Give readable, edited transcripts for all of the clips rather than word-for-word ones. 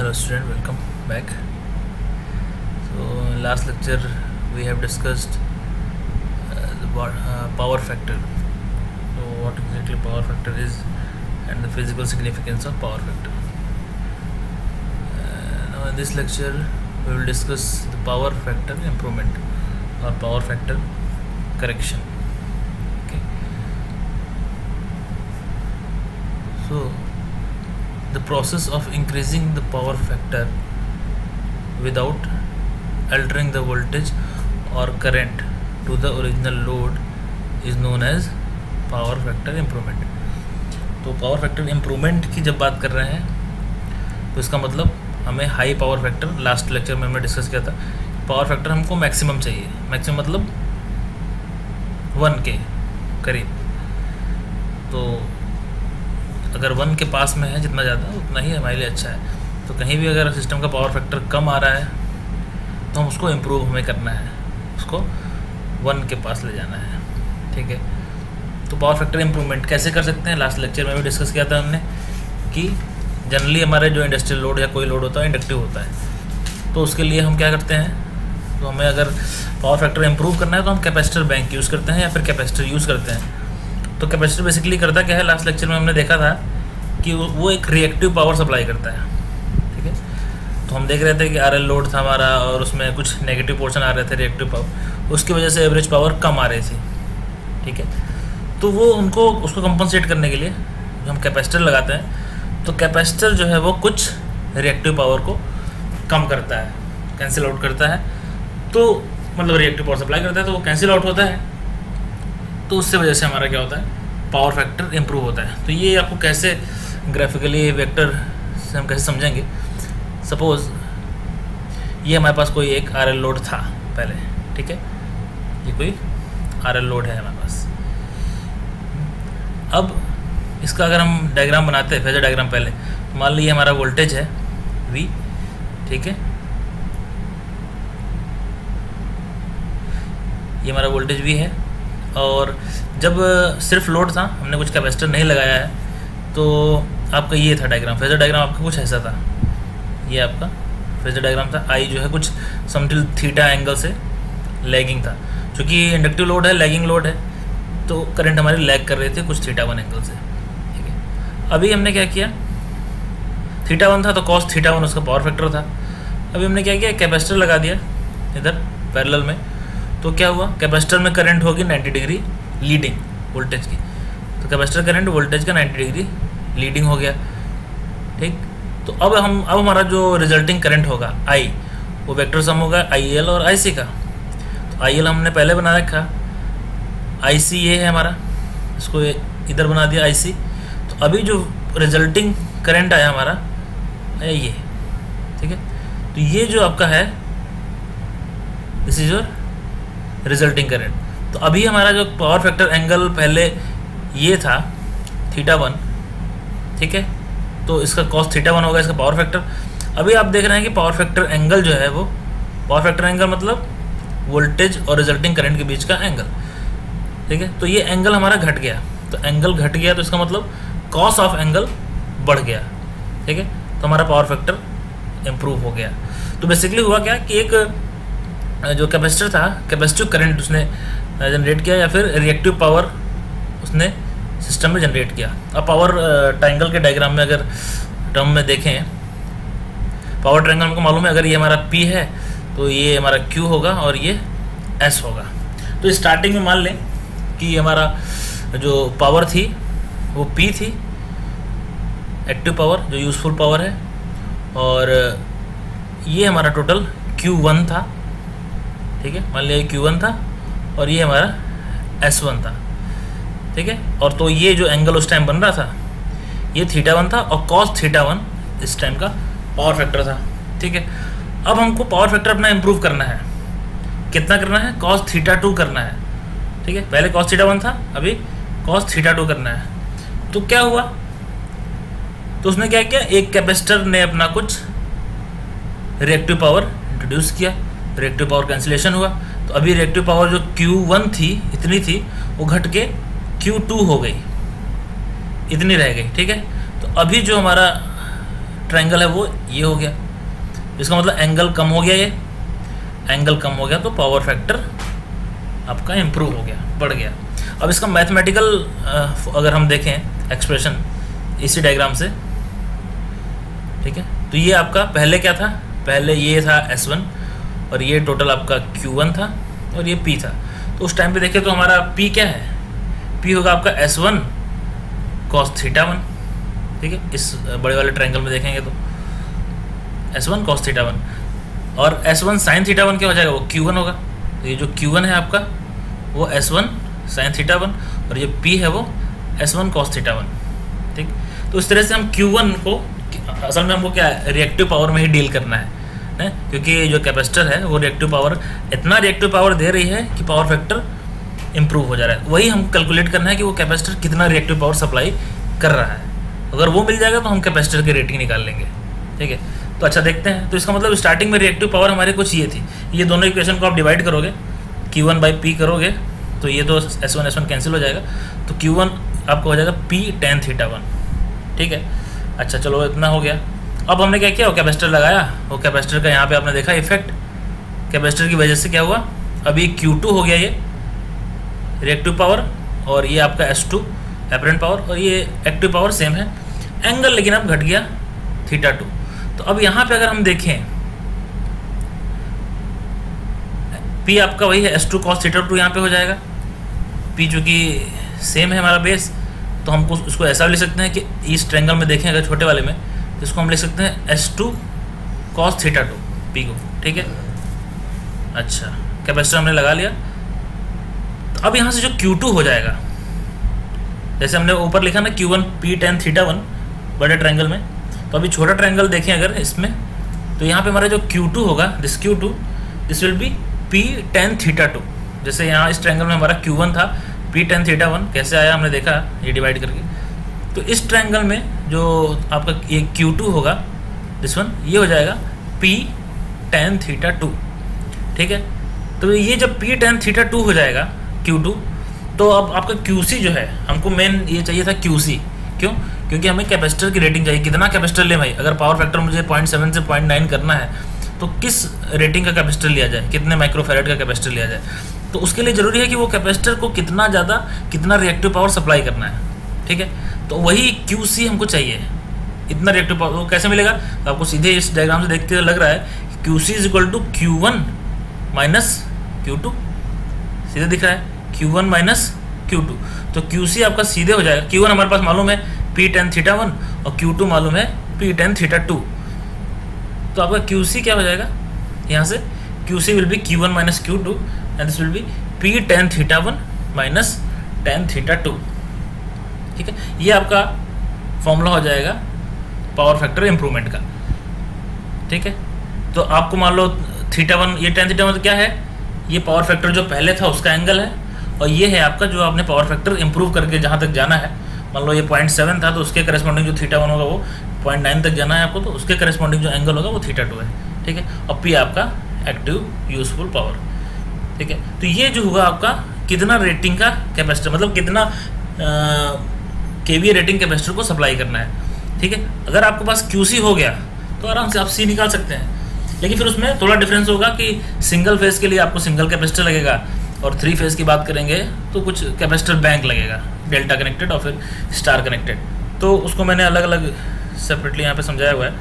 Hello student, welcome back. So in last lecture we have discussed the power factor. So what exactly power factor is and the physical significance of power factor. Now in this lecture we will discuss the power factor improvement or power factor correction. Okay. So the process of increasing the power factor without altering the voltage or current to the original load is known as power factor improvement. तो power factor improvement की जब बात कर रहे हैं तो इसका मतलब हमें high power factor last lecture में हमने discuss किया था. Power factor हमको maximum चाहिए. Maximum मतलब 1 के करीब. तो अगर 1 के पास में है जितना ज़्यादा उतना ही हमारे लिए अच्छा है. तो कहीं भी अगर सिस्टम का पावर फैक्टर कम आ रहा है तो हम उसको इम्प्रूव हमें करना है, उसको 1 के पास ले जाना है. ठीक है, तो पावर फैक्टर इम्प्रूवमेंट कैसे कर सकते हैं लास्ट लेक्चर में भी डिस्कस किया था हमने कि जनरली हमारे जो इंडस्ट्रियल लोड या कोई लोड होता है इंडक्टिव होता है. तो उसके लिए हम क्या करते हैं, तो हमें अगर पावर फैक्टर इम्प्रूव करना है तो हम कैपेसिटर बैंक यूज़ करते हैं या फिर कैपेसिटर यूज़ करते हैं. तो कैपेसिटर बेसिकली करता क्या है, लास्ट लेक्चर में हमने देखा था कि वो एक रिएक्टिव पावर सप्लाई करता है. ठीक है, तो हम देख रहे थे कि RL लोड था हमारा और उसमें कुछ नेगेटिव पोर्शन आ रहे थे रिएक्टिव पावर, उसकी वजह से एवरेज पावर कम आ रही थी. ठीक है, तो वो उनको उसको कंपनसेट करने के लिए हम कैपेसिटर लगाते हैं. तो कैपेसिटर जो है वो कुछ रिएक्टिव पावर को कम करता है, कैंसिल आउट करता है. तो मतलब रिएक्टिव पावर सप्लाई करता है तो वो कैंसिल आउट होता है, तो उससे वजह से हमारा क्या होता है, पावर फैक्टर इम्प्रूव होता है. तो ये आपको कैसे ग्राफिकली वेक्टर से हम कैसे समझेंगे. सपोज ये हमारे पास कोई एक आरएल लोड था पहले. ठीक है, ये कोई आरएल लोड है हमारे पास. अब इसका अगर हम डायग्राम बनाते हैं, फेजर डायग्राम पहले, मान लीजिए हमारा वोल्टेज है V. ठीक है, ये हमारा वोल्टेज V है और जब सिर्फ लोड था हमने कुछ कैपेसिटर नहीं लगाया है तो आपका ये था डायग्राम, फेजर डायग्राम आपका कुछ ऐसा था. ये आपका फेजर डायग्राम था. आई जो है कुछ समथिल थीटा एंगल से लैगिंग था, क्योंकि इंडक्टिव लोड है, लैगिंग लोड है, तो करंट हमारी लैग कर रहे थे कुछ थीटा 1 एंगल से. ठीक है, अभी हमने क्या किया, थीटा 1 था तो कॉस थीटा 1 उसका पावर फैक्टर था. अभी हमने क्या किया, कैपेसिटर लगा दिया इधर पैरेलल में. तो क्या हुआ, कैपेसिटर में करंट होगी 90 डिग्री लीडिंग वोल्टेज की. तो कैपेसिटर करंट वोल्टेज का 90 डिग्री लीडिंग हो गया. ठीक, तो अब हमारा जो रिजल्टिंग करंट होगा I, वो वेक्टर सम होगा IL और IC का. तो IL हमने पहले बना रखा, IC ये है हमारा, इसको इधर बना दिया IC. तो अभी जो रिजल्टिंग करंट आया हमारा ये. ठीक है, तो ये जो आपका है this is your resulting current. तो अभी हमारा जो पावर फैक्टर एंगल पहले ये था थीटा 1. ठीक है, तो इसका कॉस थीटा 1 होगा इसका पावर फैक्टर. अभी आप देख रहे हैं कि पावर फैक्टर एंगल जो है वो, पावर फैक्टर एंगल मतलब वोल्टेज और रिजल्टिंग करंट के बीच का एंगल. ठीक है, तो ये एंगल हमारा घट गया. तो एंगल घट गया तो इसका मतलब कॉस ऑफ एंगल बढ़ गया. ठीक है, तो हमारा पावर फैक्टर इम्प्रूव हो गया. तो बेसिकली हुआ क्या कि एक जो कैपेसिटर था, कैपेसिटिव करंट उसने जनरेट किया या फिर रिएक्टिव पावर उसने सिस्टम में जनरेट किया. अब पावर ट्रायंगल के डायग्राम में अगर टर्म में देखें, पावर ट्रायंगल हमको मालूम है, अगर ये हमारा P है तो ये हमारा Q होगा और ये S होगा. तो स्टार्टिंग में मान लें कि हमारा जो पावर थी वो P थी, एक्टिव पावर जो यूजफुल पावर है, और ये हमारा टोटल Q1 था. ठीक है, मान लिया Q1 था और ये हमारा S1 था. ठीक है, और तो ये जो एंगल उस टाइम बन रहा था ये थीटा 1 था और कॉस थीटा 1 इस टाइम का पावर फैक्टर था. ठीक है, अब हमको पावर फैक्टर अपना इम्प्रूव करना है. कितना करना है, कॉस थीटा 2 करना है. ठीक है, पहले कॉस थीटा 1 था, अभी कॉस थीटा 2 करना है. तो क्या हुआ, तो उसने क्या किया, एक कैपेसिटर ने अपना कुछ रिएक्टिव पावर इंट्रोड्यूस किया, रिएक्टिव पावर कैंसिलेशन हुआ. तो अभी रिएक्टिव पावर जो Q1 थी इतनी थी, वो घट के Q2 हो गई, इतनी रह गई. ठीक है, तो अभी जो हमारा ट्रायंगल है वो ये हो गया, इसका मतलब एंगल कम हो गया, ये एंगल कम हो गया तो पावर फैक्टर आपका इम्प्रूव हो गया, बढ़ गया। अब इसका मैथमेटिकल अगर हम देखें एक्सप्रेशन इसी डायग्राम से, ठीक है, तो ये आपका पहले क्या था, पहले ये था S1 और ये टोटल आपका Q1 था और ये P था। तो उस टाइम पे देखें तो हमारा P क्या है, P होगा आपका S1 cos थीटा 1, ठीक है, इस बड़े वाले ट्रायंगल में देखेंगे तो S1 cos थीटा 1 और S1 sin थीटा 1 क्या हो जाएगा, वो Q1 होगा। तो ये जो Q1 है आपका वो S1 sin थीटा 1 और ये P है वो S1 cos थीटा 1, ठीक। तो इस तरह से हम Q1 को असल में हमको क्या है, रिएक्टिव पावर में ही डील करना है ने? क्योंकि जो कैपेसिटर है वो रिएक्टिव पावर, इतना रिएक्टिव पावर दे रही है कि पावर फैक्टर इम्प्रूव हो जा रहा है। वही हम कैलकुलेट करना है कि वो कैपेसिटर कितना रिएक्टिव पावर सप्लाई कर रहा है, अगर वो मिल जाएगा तो हम कैपेसिटर की रेटिंग निकाल लेंगे, ठीक है। तो अच्छा देखते हैं, तो इसका मतलब स्टार्टिंग में रिएक्टिव पावर हमारे कुछ ये थी, ये दोनों इक्वेशन को आप डिवाइड करोगे, Q1 बाई P करोगे तो ये तो S1 कैंसिल हो जाएगा, तो Q1 आपका हो जाएगा P tan थीटा 1, ठीक है। अच्छा चलो इतना हो गया। अब हमने क्या किया, वो कैपेसिटर लगाया, वो कैपेसिटर का यहाँ पे आपने देखा इफेक्ट, कैपेसिटर की वजह से क्या हुआ, अभी Q2 हो गया ये रिएक्टिव पावर और ये आपका S2 एपरेंट पावर और ये एक्टिव पावर सेम है, एंगल लेकिन अब घट गया थीटा 2। तो अब यहाँ पे अगर हम देखें P आपका वही है S2 cos थीटा 2 यहाँ पे हो जाएगा, P चूँकि सेम है हमारा बेस, तो हमको उसको ऐसा लिख सकते हैं कि इस ट्रायंगल में देखें अगर छोटे वाले में तो इसको हम लिख सकते हैं S2 cos थीटा 2 P को, ठीक है। अच्छा कैपेसिटर हमने लगा लिया, तो अब यहाँ से जो Q2 हो जाएगा, जैसे हमने ऊपर लिखा ना Q1 P tan थीटा 1 बड़े ट्रायंगल में, तो अभी छोटा ट्रायंगल देखें अगर इसमें तो यहाँ पे हमारा जो Q2 होगा, this Q2 this will be P tan theta 2। जैसे यहाँ इस ट्रायंगल में हमारा Q1 था P tan थीटा 1, कैसे आया हमने देखा ये डिवाइड करके, तो इस ट्रायंगल में जो आपका ये Q2 होगा दिस वन, ये हो जाएगा P tan थीटा 2, ठीक है। तो ये जब P tan थीटा 2 हो जाएगा Q2, तो अब आपका QC जो है, हमको मेन ये चाहिए था QC, क्यों, क्योंकि हमें कैपेसिटर की रेटिंग चाहिए, कितना कैपेसिटर ले भाई, अगर पावर फैक्टर मुझे 0.7 से 0.9 करना है तो किस रेटिंग का कैपेसिटर लिया जाए, कितने माइक्रोफैराड का कैपेसिटर लिया जाए, तो उसके लिए ज़रूरी है कि वो कैपेसिटर को कितना ज़्यादा, कितना रिएक्टिव पावर सप्लाई करना है, ठीक है। तो वही QC हमको चाहिए, इतना रिएक्टिव पावर वो कैसे मिलेगा, तो आपको सीधे इस डायग्राम से देखते हुए लग रहा है QC is equal to Q1 minus Q2, सीधे दिख रहा है Q1 माइनस Q2, तो QC आपका सीधे हो जाएगा, Q1 हमारे पास मालूम है P tan थीटा 1 और Q2 मालूम है P tan थीटा 2, तो आपका QC क्या हो जाएगा, यहाँ से QC will be Q1 minus Q2 and this will be P tan theta 1 minus tan theta 2, ठीक है। ये आपका फॉर्मूला हो जाएगा पावर फैक्टर इम्प्रूवमेंट का, ठीक है। तो आपको मान लो थीटा 1, ये tan थीटा 1 क्या है, ये पावर फैक्टर जो पहले था उसका एंगल है और ये है आपका जो आपने पावर फैक्टर इम्प्रूव करके जहाँ तक जाना है, मान लो ये 0.7 था तो उसके करस्पॉन्डिंग जो थीटा 1 होगा वो 0.9 तक जाना है आपको, तो उसके करस्पॉन्डिंग जो एंगल होगा वो थीटा 2 है, ठीक है। और P आपका एक्टिव यूजफुल पावर, ठीक है। तो ये जो हुआ आपका कितना रेटिंग का कैपेसिटर, मतलब कितना केवीए रेटिंग कैपेसिटर को सप्लाई करना है, ठीक है। अगर आपके पास क्यूसी हो गया तो आराम से आप सी निकाल सकते हैं, लेकिन फिर उसमें थोड़ा डिफरेंस होगा कि सिंगल फेज के लिए आपको सिंगल कैपेसिटर लगेगा और थ्री फेज की बात करेंगे तो कुछ कैपेसिटर बैंक लगेगा, डेल्टा कनेक्टेड और फिर स्टार कनेक्टेड, तो उसको मैंने अलग अलग सेपरेटली यहाँ पर समझाया हुआ है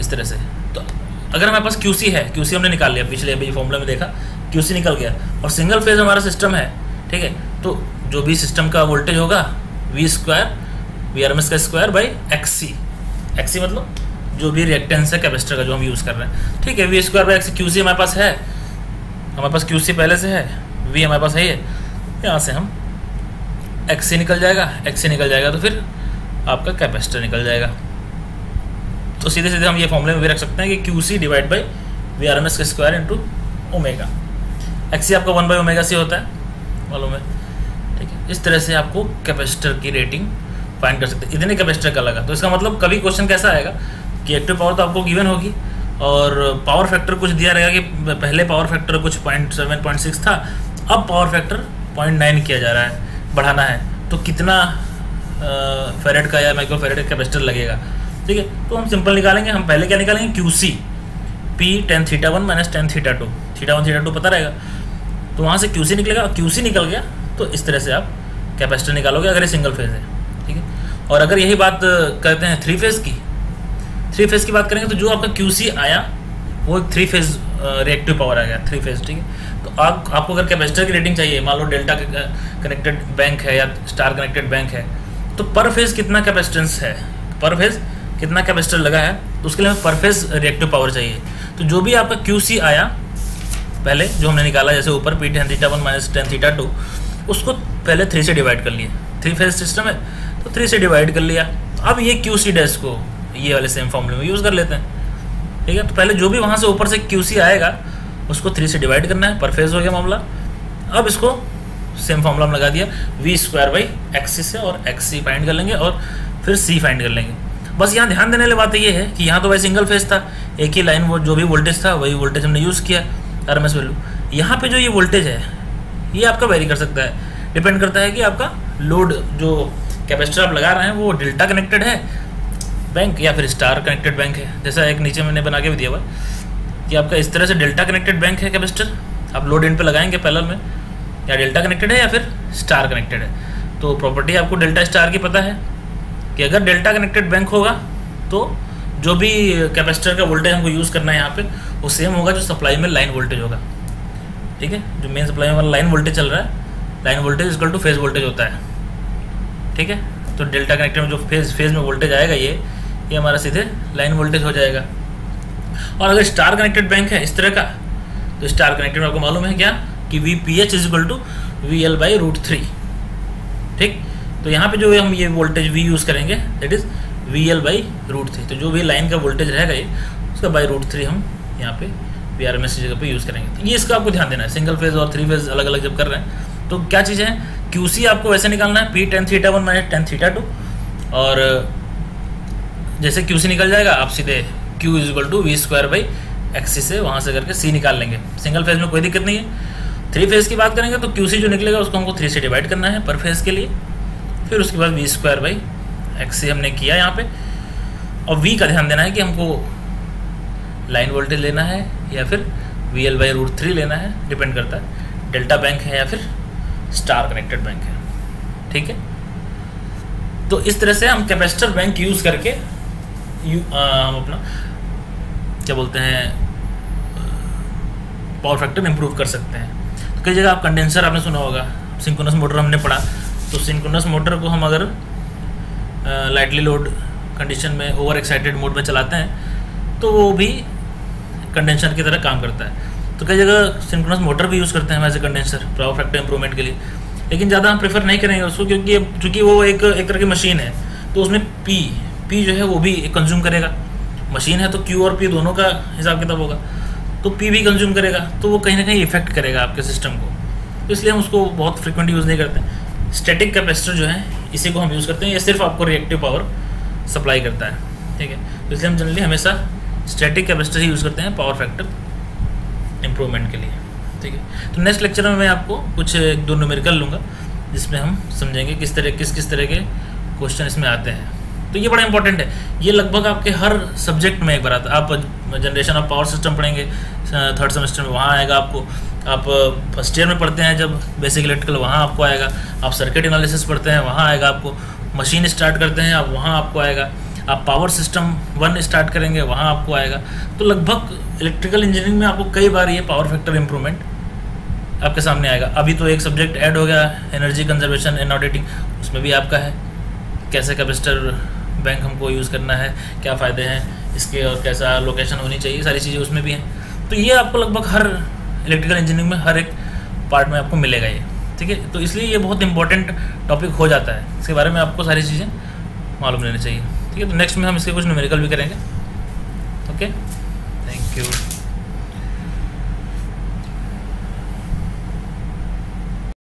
इस तरह से। तो अगर हमारे पास QC है, QC हमने निकाल लिया पिछले अभी फॉर्मूला में देखा, QC निकल गया और सिंगल फेज हमारा सिस्टम है, ठीक है, तो जो भी सिस्टम का वोल्टेज होगा V RMS का स्क्वायर बाई XC मतलब जो भी रिएक्टेंस है कैपेसिटर का जो हम यूज़ कर रहे हैं, ठीक है। V square by XC QC हमारे पास है, हमारे पास QC पहले से है, V हमारे पास है, ये यहाँ से हम XC निकल जाएगा, XC निकल जाएगा तो फिर आपका कैपेसिटर निकल जाएगा। तो सीधे सीधे हम ये फॉर्मूले में भी रख सकते हैं कि QC डिवाइड बाई VRMS का स्क्वायर इंटू ओमेगा, XC आपका 1 बाई ओमेगा से होता है मालूम है, ठीक है। इस तरह से आपको कैपेसिटर की रेटिंग फाइंड कर सकते हैं, इतने कैपेसिटर का लगा। तो इसका मतलब कभी क्वेश्चन कैसा आएगा कि एक्टिव पावर तो आपको गिवन होगी और पावर फैक्टर कुछ दिया रहेगा कि पहले पावर फैक्टर कुछ 0.7 0.6 था, अब पावर फैक्टर 0.9 किया जा रहा है, बढ़ाना है, तो कितना फेरेड का या माइक्रो फेरेड कैपेसिटर लगेगा। ठीक है, तो हम सिंपल निकालेंगे, हम पहले क्या निकालेंगे Q C P tan theta one minus tan theta two, theta one theta two पता रहेगा, तो वहाँ से क्यू सी निकलेगा। क्यू सी निकल गया तो इस तरह से आप कैपेसिटर निकालोगे अगर ये सिंगल फेज है। ठीक है, और अगर यही बात करते हैं थ्री फेज की बात करेंगे तो जो आपका क्यू सी आया वो एक थ्री फेज रिएक्टिव पावर आ गया, थ्री फेज। ठीक है, तो आपको अगर कैपेसिटर की रेटिंग चाहिए, मान लो डेल्टा कनेक्टेड बैंक है या स्टार कनेक्टेड बैंक है, तो पर फेज कितना कैपेसिटेंस है, पर फेज कितना कैपेसिटर लगा है, तो उसके लिए हमें पर फेज रिएक्टिव पावर चाहिए। तो जो भी आपका क्यू सी आया पहले जो हमने निकाला जैसे ऊपर P tan theta one minus tan theta two, उसको पहले थ्री से डिवाइड कर लिए, थ्री फेज सिस्टम है तो थ्री से डिवाइड कर लिया। अब ये क्यू सी डैश को ये वाले सेम फॉर्मूले में यूज़ कर लेते हैं। ठीक है, तो पहले जो भी वहाँ से ऊपर से क्यू सी आएगा उसको थ्री से डिवाइड करना है, पर फेज हो गया मामला। अब इसको सेम फॉर्मूला में लगा दिया, वी स्क्वायर बाई एक्सी से, और एक्सी फाइंड कर लेंगे और फिर सी फाइंड कर लेंगे। बस यहाँ ध्यान देने वाली बात ये है कि यहाँ तो वही सिंगल फेज था, एक ही लाइन वो जो भी वोल्टेज था वही वोल्टेज हमने यूज़ किया RMS वैल्यू। यहाँ पे जो ये वोल्टेज है ये आपका वेरी कर सकता है, डिपेंड करता है कि आपका लोड जो कैपेसिटर आप लगा रहे हैं वो डेल्टा कनेक्टेड है बैंक या फिर स्टार कनेक्टेड बैंक है। जैसा एक नीचे मैंने बना के भी दिया हुआ कि आपका इस तरह से डेल्टा कनेक्टेड बैंक है कैपेसिटर, आप लोड एंड पे लगाएंगे पैरेलल में, या डेल्टा कनेक्टेड है या फिर स्टार कनेक्टेड है। तो प्रॉपर्टी आपको डेल्टा स्टार की पता है कि अगर डेल्टा कनेक्टेड बैंक होगा तो जो भी कैपेसिटर का वोल्टेज हमको यूज़ करना है यहाँ पे वो सेम होगा जो सप्लाई में लाइन वोल्टेज होगा। ठीक है, जो मेन सप्लाई में हमारा लाइन वोल्टेज चल रहा है, line voltage equal to phase voltage होता है। ठीक है, तो डेल्टा कनेक्टर में जो फेज में वोल्टेज आएगा ये हमारा सीधे लाइन वोल्टेज हो जाएगा। और अगर स्टार कनेक्टेड बैंक है इस तरह का, तो स्टार कनेक्टेड में आपको मालूम है क्या कि V P H is equal to V L by root three. ठीक, तो यहाँ पे जो हम ये वोल्टेज वी यूज़ करेंगे that is V L by root three, तो जो भी लाइन का वोल्टेज रहेगा ये उसका बाई रूट थ्री हम यहाँ पे वी आर एम एस की जगह पे यूज़ करेंगे। तो ये इसका आपको ध्यान देना है, सिंगल फेज और थ्री फेज अलग अलग जब कर रहे हैं तो क्या चीज़ें हैं। क्यू सी आपको वैसे निकालना है P tan theta one minus tan theta two, और जैसे क्यू सी निकल जाएगा आप सीधे Q is equal to V square by XC से वहाँ से करके सी निकाल लेंगे। सिंगल फेज में कोई दिक्कत नहीं है। थ्री फेज की बात करेंगे तो क्यू सी जो निकलेगा उसको हमको थ्री से डिवाइड करना है पर फेज के लिए, फिर उसके बाद वी स्क्वायर बाई एक्सी हमने किया यहाँ पे, और वी का ध्यान देना है कि हमको लाइन वोल्टेज लेना है या फिर V L by root three लेना है, डिपेंड करता है डेल्टा बैंक है या फिर स्टार कनेक्टेड बैंक है। ठीक है, तो इस तरह से हम कैपेसिटर बैंक यूज़ करके हम अपना क्या बोलते हैं पावर फैक्टर इम्प्रूव कर सकते हैं। तो कई जगह आप कंडेंसर आपने सुना होगा, सिंक्रोनस मोटर हमने पढ़ा, तो सिंक्रोनस मोटर को हम अगर लाइटली लोड कंडीशन में ओवर एक्साइटेड मोड में चलाते हैं तो वो भी कंडेंसर की तरह काम करता है। तो कई जगह सिंक्रोनस मोटर भी यूज़ करते हैं as a condenser power factor improvement के लिए, लेकिन ज़्यादा हम प्रेफर नहीं करेंगे उसको, क्योंकि वो एक तरह की मशीन है तो उसमें पी जो है वो भी कंज्यूम करेगा। मशीन है तो क्यू और पी दोनों का हिसाब किताब होगा, तो पी भी कंज्यूम करेगा, तो वो कहीं ना कहीं इफेक्ट करेगा आपके सिस्टम को, इसलिए हम उसको बहुत फ्रिक्वेंट यूज़ नहीं करते हैं। स्टैटिक कैपेसिटर जो है इसी को हम यूज़ करते हैं, ये सिर्फ आपको रिएक्टिव पावर सप्लाई करता है। ठीक है, तो इसलिए हम जनरली हमेशा स्टैटिक कैपेसिटर ही यूज़ करते हैं पावर फैक्टर इंप्रूवमेंट के लिए। ठीक है, तो नेक्स्ट लेक्चर में मैं आपको कुछ एक दो न्यूमेरिकल लूँगा जिसमें हम समझेंगे किस तरह के क्वेश्चन इसमें आते हैं। तो ये बड़ा इंपॉर्टेंट है, ये लगभग आपके हर सब्जेक्ट में एक बार आता है। आप जनरेशन ऑफ पावर सिस्टम पढ़ेंगे थर्ड सेमेस्टर में, वहाँ आएगा आपको। आप फर्स्ट ईयर में पढ़ते हैं जब बेसिक इलेक्ट्रिकल, वहाँ आपको आएगा। आप सर्किट एनालिसिस पढ़ते हैं, वहाँ आएगा आपको। मशीन स्टार्ट करते हैं आप, वहाँ आपको आएगा। आप पावर सिस्टम वन स्टार्ट करेंगे, वहाँ आपको आएगा। तो लगभग इलेक्ट्रिकल इंजीनियरिंग में आपको कई बार ये पावर फैक्टर इंप्रूवमेंट आपके सामने आएगा। अभी तो एक सब्जेक्ट ऐड हो गया एनर्जी कंजर्वेशन एंड ऑडिटिंग, उसमें भी आपका है कैसे कैपेसिटर बैंक हमको यूज़ करना है, क्या फ़ायदे हैं इसके और कैसा लोकेशन होनी चाहिए, सारी चीज़ें उसमें भी हैं। तो ये आपको लगभग हर इलेक्ट्रिकल इंजीनियरिंग में हर एक पार्ट में आपको मिलेगा ये। ठीक है, तो इसलिए ये बहुत इंपॉर्टेंट टॉपिक हो जाता है, इसके बारे में आपको सारी चीज़ें मालूम रहनी चाहिए। ठीक है, तो नेक्स्ट में हम इसके कुछ न्यूमेरिकल भी करेंगे। Okay, thank you.